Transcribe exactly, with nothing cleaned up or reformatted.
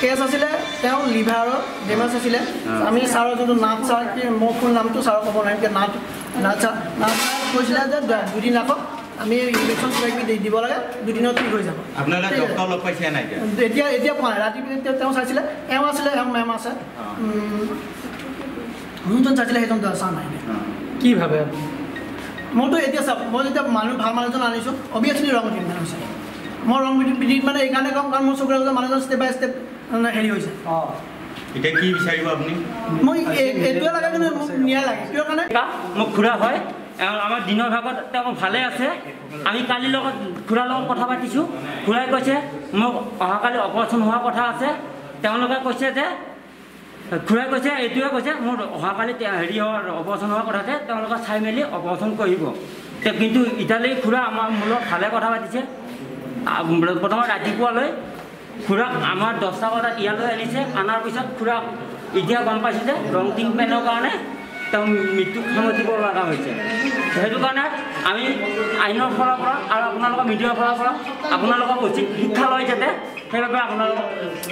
case আছিলে তেও লিভাৰৰ ডেমেজ আছিলে আমি সাৰৰ যটো নাট সাৰ কি মফুল নামটো সাৰ ক'ব নাই কি নাট নাট নাট কৈছিল যে দুদিন আকৌ আমি ইনজেকশন লাগি দি দিব লাগে দুদিনত ঠিক হৈ যাব আপোনালা ডক্টৰ লগ পাইছে নাই এতিয়া এতিয়া ৰাতি পিছত তেও চাইছিল এম আছিলে এম মেম আছে মুজন চাইছিল হেতন দৰ্শন নাই কি ভাবে মটো এতিয়া সব মই যেতিয়া মানুহ ভাল মানুহজন আনিছো অবিয়াছলি ৰং দিন আছে মই ৰং বিদিন মানে এখানে কম কাৰণ মই সুগ্ৰাজৰ মানুহজন স্টেপ বাই স্টেপ না হেৰি হৈছে অ এটা কি বিচাৰিব আপুনি মই এটো লাগা কেনে নিয়া লাগে কিয় কাৰণে মই খুৰা হয় আমাৰ দিনৰ ভাগত তেও ভালে আছে আমি কালি লগত খুৰা লগত কথা পাতিছো খুৰাই কৈছে মোক অহা কালি অপাৰেচন হোৱা কথা আছে তেওঁলোকে কৈছে যে খুৰাই কৈছে এটোৱে কৈছে মোৰ অহা কালি হেৰি হোৱাৰ অপাৰেচন হোৱাৰ কথা আছে তেওঁলোকে চাই মেলি অপাৰেচন কৰিব তে কিন্তু ইটালি খুৰা আমাৰ মূলত ভালে কথা পাতিছে প্ৰথম ৰাতিপুৱালৈ খুড়া আমাৰ দশটা বজাত ইয়ালৈ আনিছে আনাৰ পিছত খুড়া এতিয়া গম পাইছে যে ৰং টিং পেনৰ কাৰণে তেওঁ মৃত্যু সন্মতিব লগা হৈছে সেইটো কাৰণে আমি আইনৰ ফলৰ পৰা আৰু আপোনালোকৰ মিডিয়াৰ ফলৰ পৰা আপোনালোকৰ উচিত শিক্ষা লৈ যাতে সেইবাবে আপোনালোক